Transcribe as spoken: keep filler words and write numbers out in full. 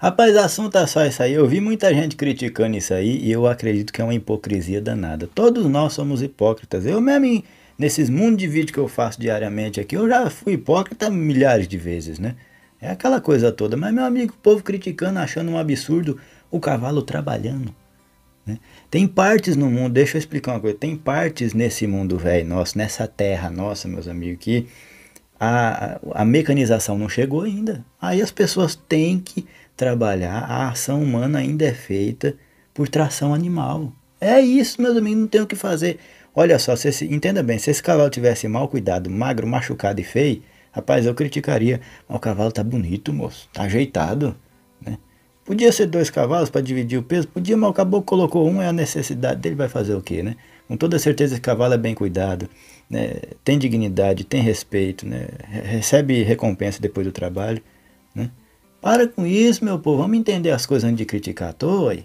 Rapaz, o assunto é só isso aí. Eu vi muita gente criticando isso aí e eu acredito que é uma hipocrisia danada. Todos nós somos hipócritas. Eu mesmo, em, nesses mundos de vídeo que eu faço diariamente aqui, eu já fui hipócrita milhares de vezes, né? É aquela coisa toda. Mas, meu amigo, o povo criticando, achando um absurdo o cavalo trabalhando, né? Tem partes no mundo, deixa eu explicar uma coisa. Tem partes nesse mundo velho nosso, nessa terra nossa, meus amigos, que a, a mecanização não chegou ainda. Aí as pessoas têm que trabalhar, a ação humana ainda é feita por tração animal. É isso, meus amigos, não tem o que fazer. Olha só, se esse, entenda bem, se esse cavalo tivesse mal cuidado, magro, machucado e feio, rapaz, eu criticaria. Mas o cavalo tá bonito, moço, tá ajeitado, né? Podia ser dois cavalos para dividir o peso, podia, mas o caboclo colocou um, é a necessidade dele, vai fazer o quê, né? Com toda certeza esse cavalo é bem cuidado, né? Tem dignidade, tem respeito, né? Recebe recompensa depois do trabalho, né? Para com isso, meu povo, vamos entender as coisas antes de criticar à toa.